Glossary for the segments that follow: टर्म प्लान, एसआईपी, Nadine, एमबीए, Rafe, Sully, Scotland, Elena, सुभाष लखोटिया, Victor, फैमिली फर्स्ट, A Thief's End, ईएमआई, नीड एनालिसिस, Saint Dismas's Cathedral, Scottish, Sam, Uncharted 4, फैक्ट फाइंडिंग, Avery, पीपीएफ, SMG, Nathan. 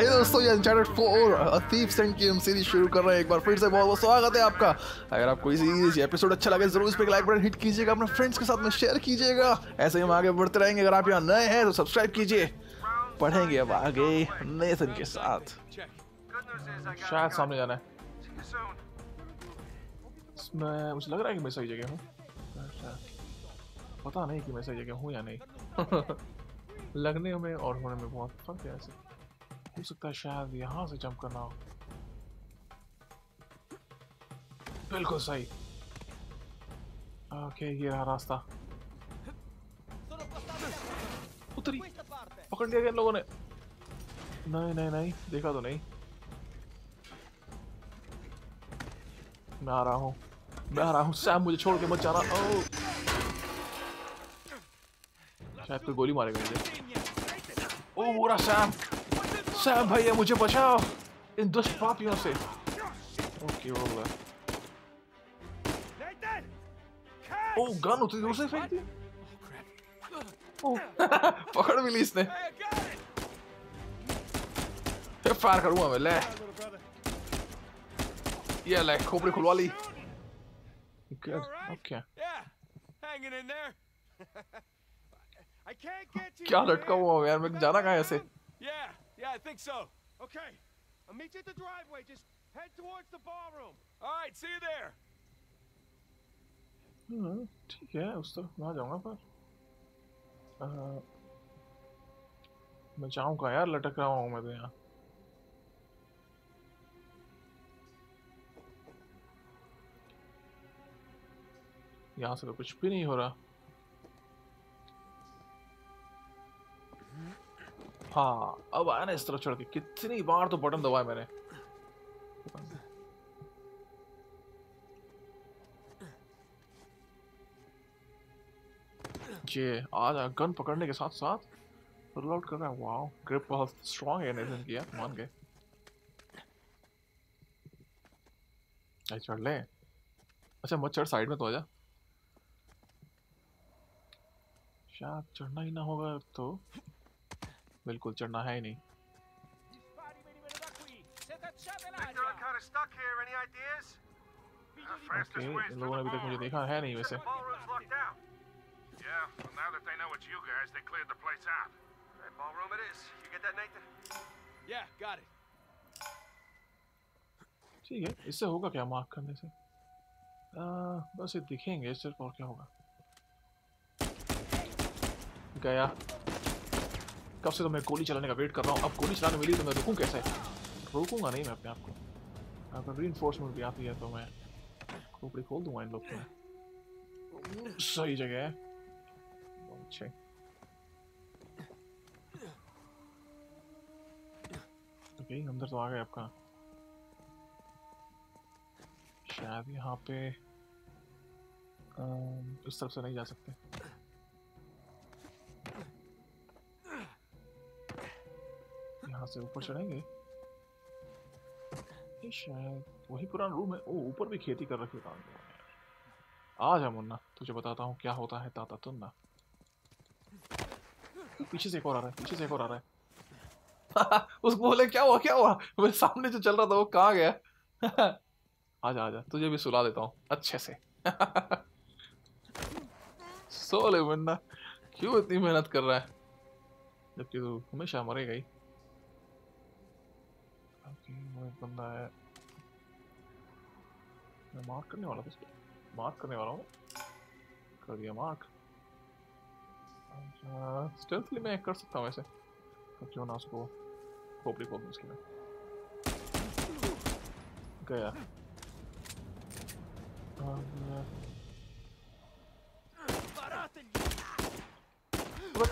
है दोस्तों, ये Uncharted 4 थीफ सेंट की हम सीरीज शुरू कर रहे हैं एक बार फिर से। बहुत बहुत स्वागत है आपका। अगर आपको इस एपिसोड अच्छा लगे जरूर इस पे एक लाइक बटन हिट कीजिएगा, अपने फ्रेंड्स के साथ में शेयर कीजिएगा, ऐसे ही हम आगे बढ़ते रहेंगे। अगर आप यहाँ नए हैं तो सब्सक्राइब कीजिए। पढ़ेंगे अब आगे नेथन के साथ, शायद सामने जाना है। मैं मुझे लग रहा है कि मैं सही जगह हूँ, पता नहीं कि मैं सही जगह हूँ या नहीं। लगने में और होने में बहुत फर्क है। ऐसे हो सकता है शायद यहाँ से जंप करना हो। बिल्कुल सही। ओके, ये रहा रास्ता। उतरी, पकड़ लिया इन लोगों ने। नहीं नहीं नहीं, देखा तो नहीं। मैं आ रहा हूँ, मैं आ रहा हूँ। सैम मुझे छोड़ के मत जा रहा। ओ, शायद कोई गोली मारेगा मुझे। ओ मोरा, सैम सैम भैया मुझे बचाओ इन दुष्ट पापियों से। ओके हो गया। ओ गन उतनी दूर से फेंक दी। पकड़ भी ली इसने। फायर करूंगा मैं। ले ये ले, खोपड़ी खुलवा ली। ओके, क्या लटका हुआ है यार, मैं जाना कहाँ है ऐसे? ठीक है, उस तरफ वहाँ जाऊंगा। पर मैं जाऊँगा यार, लटक रहा हूँ मैं तो यहाँ। यहाँ से तो कुछ भी नहीं हो रहा। हाँ, अब आया ना इस तरफ चढ़ के। कितनी बार तो बटन दबाया मैंने। ये आज गन पकड़ने के साथ साथ रोल आउट कर रहा है। वाओ, ग्रिप बहुत स्ट्रांग है नेथन की, मान गए। चढ़ ले। अच्छा मत चढ़, साइड में तो आ जा। शायद चढ़ना ही ना होगा तो। बिल्कुल चढ़ना है ही नहीं। ओके, इन लोगों ने अभी तक मुझे देखा है नहीं वैसे। ठीक है, इससे होगा क्या? मार्क करने से बस ये दिखेंगे सिर्फ, और क्या होगा? गया। कब से तो मैं गोली चलाने का वेट कर रहा हूँ। अब गोली चलाने मिली तो मैं रुकूँ कैसे? रुकूंगा नहीं मैं अपने आप को। अगर रीइंफोर्समेंट भी आती है तो मैं खोपड़ी खोल दूंगा इन लोगों को। सही जगह है। अच्छे, ओके, अंदर तो आ गए। आपका शायद यहाँ पे इस तरफ से नहीं जा सकते। यहाँ से ऊपर चढ़ेंगे, शायद वही पुराना रूम है। ओ, ऊपर भी खेती कर रखी है। आज हम मुन्ना तुझे बताता हूँ क्या होता है ताता तुन्ना। पीछे से एक और आ रहा है, पीछे से एक और आ रहा है। उसको बोले क्या हुआ क्या हुआ, मेरे सामने जो चल रहा था वो कहाँ गया? आजा आजा, तुझे भी सुला देता हूँ अच्छे से। सो ले मुन्ना, क्यों इतनी मेहनत कर रहा है जबकि तू हमेशा मरेगा ही। बंदा है, मैं मार्क करने वाला था, मार्क करने वाला हूँ। कर दिया मार्क। स्टेल्थली मैं कर सकता हूँ ऐसे, तो क्यों ना उसको खोपड़ी खोल दूँ उसकी। मैं गया।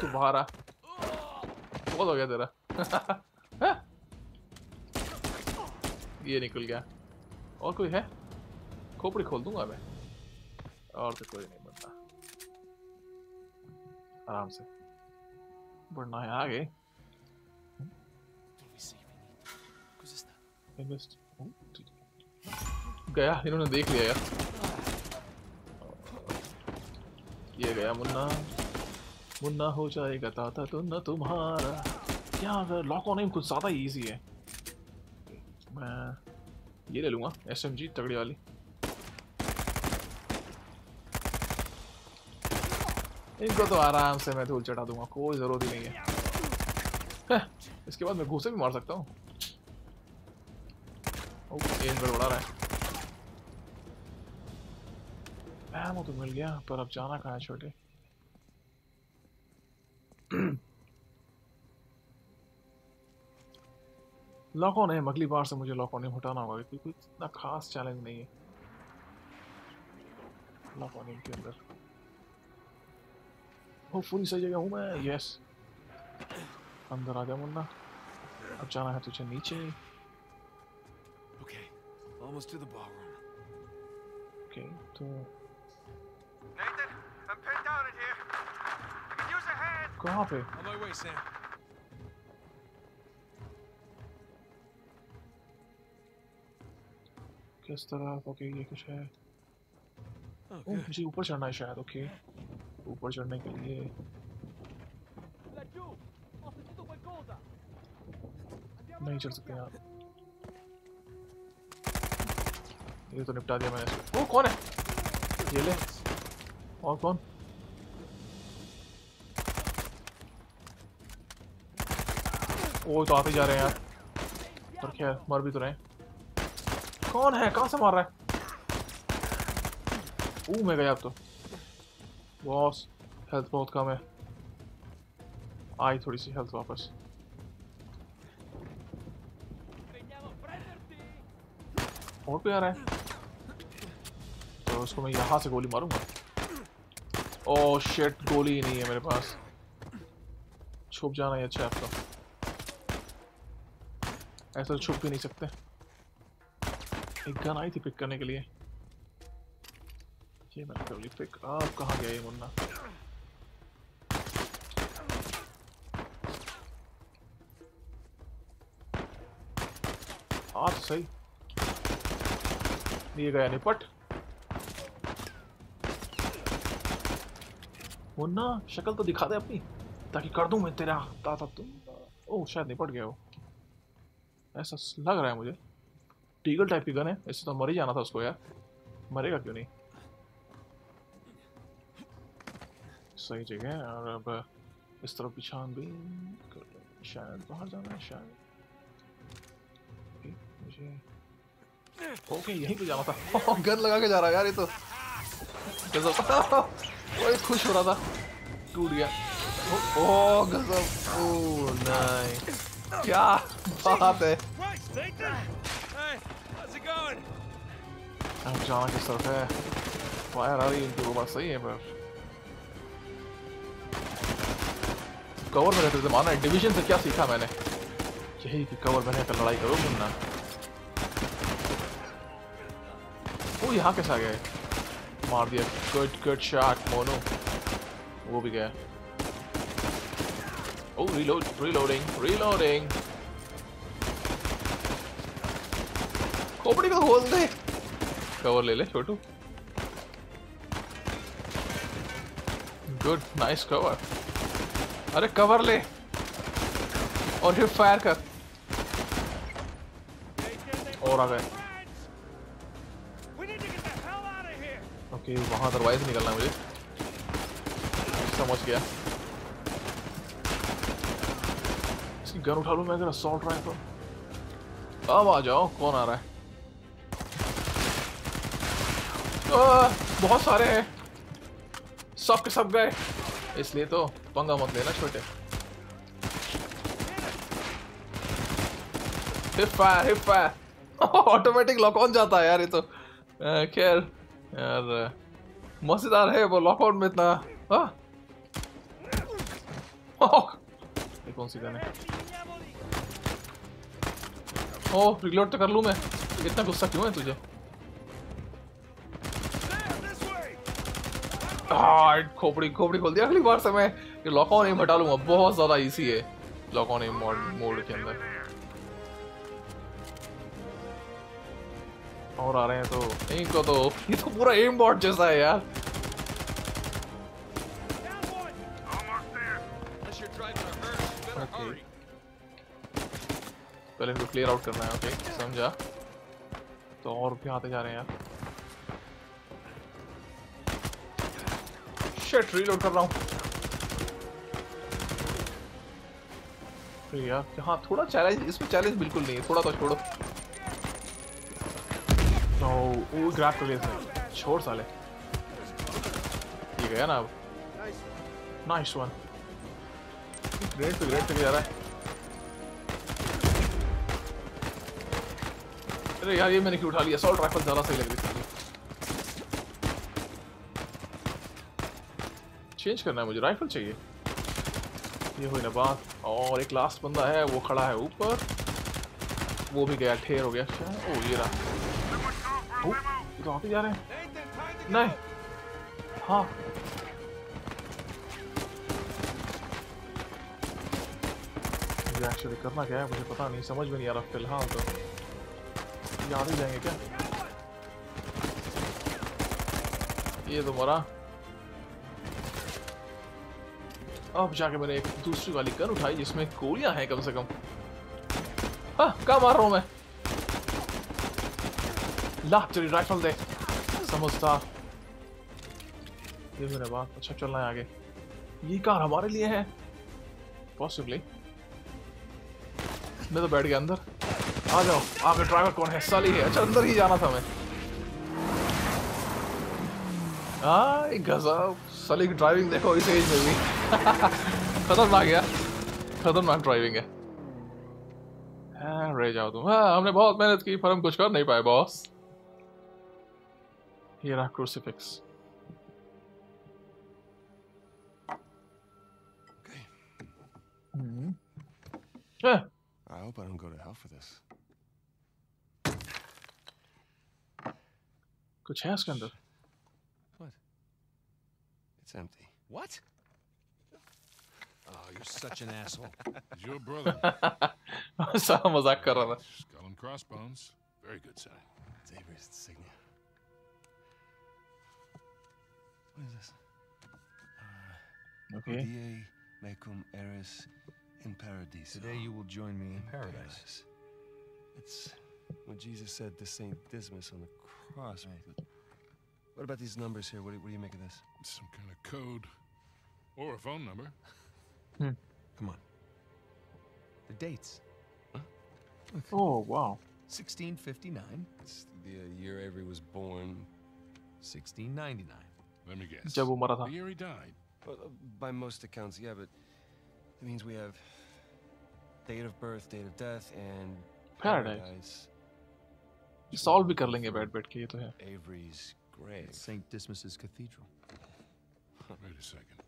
तू बाहर आ, बहुत हो गया तेरा। ये निकल गया। और कोई है? खोपड़ी खोल दूंगा मैं। और तो कोई नहीं बनता। आराम से बढ़ना है आगे। गया, इन्होंने देख लिया यार। ये गया मुन्ना, मुन्ना हो जाएगा ताता तुन्ना तुम्हारा। Yeah, the lock on him कुछ ज़्यादा easy है. मैं ये ले लूँगा. SMG तगड़ी वाली. इनको तो आराम से मैं धूल चढ़ा दूँगा. कोई ज़रूरत ही नहीं है. इसके बाद मैं घूसे भी मार सकता हूँ. ओके इन पर उड़ा रहा है. वो तो मिल गया पर अब जाना कहाँ है छोटे. लॉक ऑन है. अगली बार से मुझे लॉक ऑन हटाना होगा क्योंकि कुछ इतना खास चैलेंज नहीं है लॉक ऑन के अंदर. वो फुल सही जगह हूँ मैं. यस अंदर आ गया मुन्ना. अब जाना है तुझे नीचे. Okay almost to the bathroom. Okay तो Nathan, I'm pinned down in here. I can use a hand. कहाँ पे? On my way, Sam. किस तरफ? ओके ये कुछ है. ओह मुझे ऊपर चढ़ना है शायद. ओके ऊपर चढ़ने के लिए नहीं चढ़ सकते यार. ये तो निपटा दिया मैंने इसको. ओह कौन है? ये ले. और कौन? वो तो आते जा रहे हैं यार. पर खैर मर भी तो रहे. कौन है? कहाँ से मार रहा है? ऊ मैं गया अब तो. बॉस हेल्थ बहुत कम है. आई थोड़ी सी हेल्थ वापस. और पे आ रहा है तो उसको मैं यहाँ से गोली मारूंगा. ओह शिट गोली ही नहीं है मेरे पास. छुप जाना ही अच्छा है आपका. ऐसा छुप भी नहीं सकते. एक गन आई थी पिक करने के लिए. ये मैंने कर ली पिक. आप कहाँ गया ये मुन्ना? आप सही. ये गया निपट. मुन्ना शक्ल तो दिखा दे अपनी ताकि कर दूं मैं तेरा ताता तुम. ओह शायद निपट गया वो. ऐसा लग रहा है मुझे. टीगल टाइप की गन है. इससे तो मर ही जाना था उसको यार. मरेगा क्यों नहीं. सही जगह है. और अब इस तरफ पिछान भी कर लें. शायद बाहर जाना है शायद. मुझे ओके यहीं पे जाना था. गन लगा के जा रहा है यार ये तो. गजब खुश हो रहा था. टूट गया. ओह गजब. ओह नहीं क्या बात है. अब जाना किस तरफ है? फायर आ रही है इनकी. वो बात सही है पर कवर में रहते थे माना है. डिवीजन से क्या सीखा मैंने यही कि कवर में रहकर लड़ाई करो मुन्ना. वो यहाँ कैसे आ गए? मार दिया. Good good shot mono. वो भी गया. ओ रीलोड रीलोडिंग रीलोडिंग. खोपड़ी को खोल दे. कवर ले ले छोटू. Good nice cover. अरे कवर ले और फिर फायर कर. और आ गए. कि वहाँ दरवाजे से निकलना है मुझे. समझ गया. इसकी गन उठा लूँ मैं अगर असॉल्ट राइफल. अब आ जाओ. कौन आ रहा है? बहुत सारे हैं. सब के सब गए. इसलिए तो पंगा मत लेना छोटे. Hip fire automatic lock on जाता है यार ये तो. खैर यार मजेदार है वो. लॉकआउट में इतना कौन सी गन है? ओह रिलोड तो कर लूँ मैं. इतना गुस्सा क्यों है तुझे? खोपड़ी खोपड़ी खोल दिया. अगली बार से मैं लॉकआउट एम हटा लूँगा. बहुत ज़्यादा इजी है लॉकआउट एम मोड के अंदर. और आ रहे हैं तो इनको तो ये तो पूरा एम बॉट जैसा है यार. पहले इनको क्लियर आउट करना है. ओके समझा. तो और भी आते जा रहे हैं यार. शिट रीलोड कर रहा हूँ यार. हाँ थोड़ा चैलेंज इसमें, चैलेंज बिल्कुल नहीं है. थोड़ा तो छोड़ो. वो ग्रैब कर लिया. छोड़ साले ये गया ना. अब नाइस वन. ग्रेट पे जा रहा है. अरे यार ये मैंने क्यों उठा लिया. असॉल्ट राइफल ज़्यादा सही लग रही थी. चेंज करना है मुझे, राइफल चाहिए. ये हुई ना बात. और एक लास्ट बंदा है वो खड़ा है ऊपर. वो भी गया, ठेर हो गया. ओ ये रहा. तो आते जा रहे हैं. नहीं हाँ एक्चुअली करना क्या है मुझे पता नहीं, समझ में नहीं आ रहा फिलहाल. तो याद ही जाएंगे क्या. ये तो मरा. अब जाके मैंने एक दूसरी वाली गन उठाई जिसमें गोलियां हैं कम से कम. हाँ क्या मार रहा हूँ मैं. ला चली राइफल दे समझता. ये मेरे बात. अच्छा चलना है आगे. ये कार हमारे लिए है पॉसिबली. मैं तो बैठ गया अंदर. आ जाओ. आगे ड्राइवर कौन है साली है. अच्छा अंदर ही जाना था मैं. हाँ गजब साली की ड्राइविंग देखो इस एज में भी. खतरनाक यार, खतरनाक ड्राइविंग है. रह जाओ तुम. हाँ हमने बहुत मेहनत की पर हम कुछ कर नहीं पाए बॉस. ये रहा crucifix. I hope I don't go to hell for this. Kuch hai iske andar. What? It's empty. What? Oh, you're such an asshole. It's your brother. Sam mazak kar raha tha. Skull and crossbones. Very good sign. It's Avery's insignia. What is this? Okay. Die mecum eris. In paradise. Today you will join me in paradise. It's what Jesus said to Saint Dismas on the cross. Right. What about these numbers here? What do you make of this? It's some kind of code or a phone number. Come on. The dates. Huh? Oh, wow. 1659. It's the year Avery was born. 1699. Let me guess. The year he died. By most accounts, yeah, but it means we have date of birth, date of death, and paradise. Solve भी कर लेंगे बैठ-बैठ के. ये तो है. Avery's grave, Saint Dismas's Cathedral. Wait a second.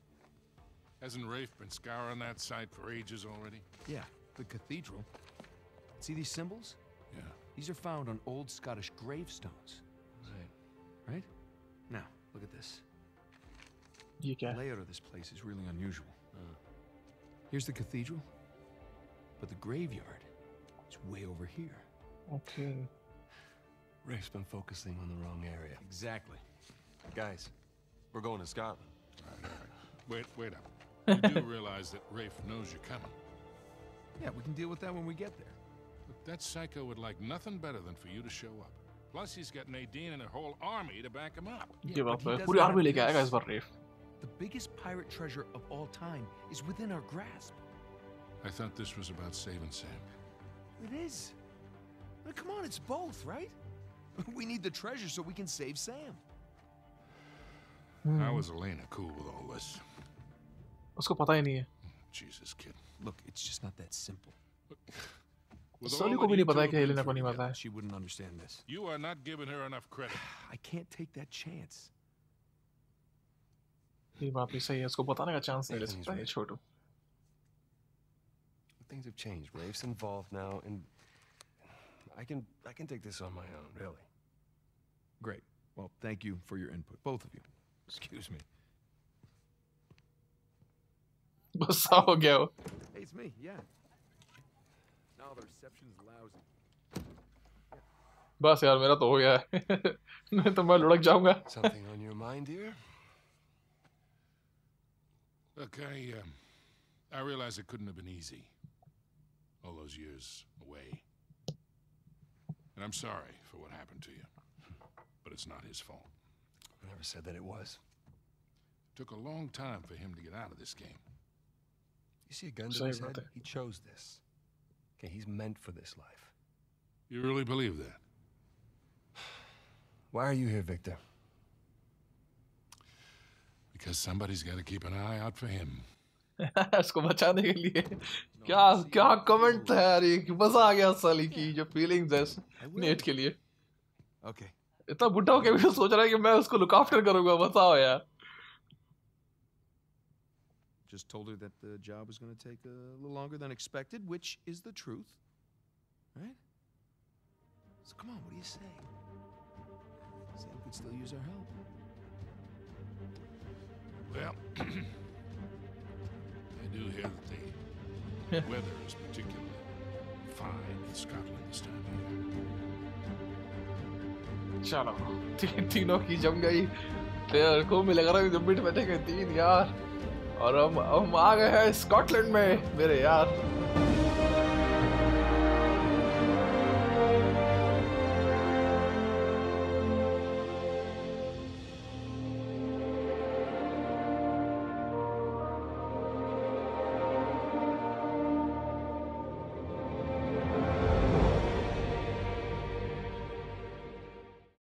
Hasn't Rafe been scouring that site for ages already? Yeah, the cathedral. See these symbols? Yeah. These are found on old Scottish gravestones. Right. Right? Now look at this. You can. The layout of this place is really unusual. Here's the cathedral, but the graveyard is way over here. Okay. Rafe's been focusing on the wrong area. Exactly. Guys, we're going to Scotland. All right. Wait up. You do realize that Rafe knows you're coming. Yeah, we can deal with that when we get there. But that psycho would like nothing better than for you to show up. Plus, he's got Nadine and her whole army to back him up. Yeah, give up. Full army leke aayega is baar Rafe. The biggest pirate treasure of all time is within our grasp. I thought this was about saving Sam. It is. I mean, come on, it's both, right? We need the treasure so we can save Sam. How is Elena cool with all this? Usko pata hi nahi hai. Jesus, kid. Look, it's just not that simple. Sally ko bhi nahi pata hai ki Elena ko nahi pata hai. She wouldn't understand this. You are not giving her enough credit. I can't take that chance. ये बात भी सही है. इसको बताने का chance नहीं ले सकता है छोटू. Things have changed. Rafe's involved now, and I can take this on my own, really. Great. Well, thank you for your input, both of you. Excuse me. What's up, girl? Hey, it's me. Yeah. Now the reception's lousy. बस यार मेरा तो हो गया है. नहीं तो मैं लुढ़क जाऊँगा. Something on your mind, dear? Look, I realize it couldn't have been easy. all those years away. And I'm sorry for what happened to you, but it's not his fault. I never said that it was. Took a long time for him to get out of this game. You see a gun to his head? He chose this. Okay, he's meant for this life. You really believe that? Why are you here, Victor? Because somebody's got to keep an eye out for him. उसको बचाने के लिए क्या क्या comment था यार ये मजा आ गया साली की जो फीलिंग्स है नेट के लिए ओके इतना बुढ़ा होके भी सोच रहा है कि मैं उसको लुक आफ्टर करूंगा बताओ यार just told her that the job was going to take a little longer than expected which is the truth right so come on what do you say Sam could still use our help well I do hear that the weather is particularly fine in Scotland this time of year. चलो तीनों की जम गई तेरे को मैं लग रहा है जब भी बैठेंगे तीन यार और हम आ गए हैं स्कॉटलैंड में मेरे यार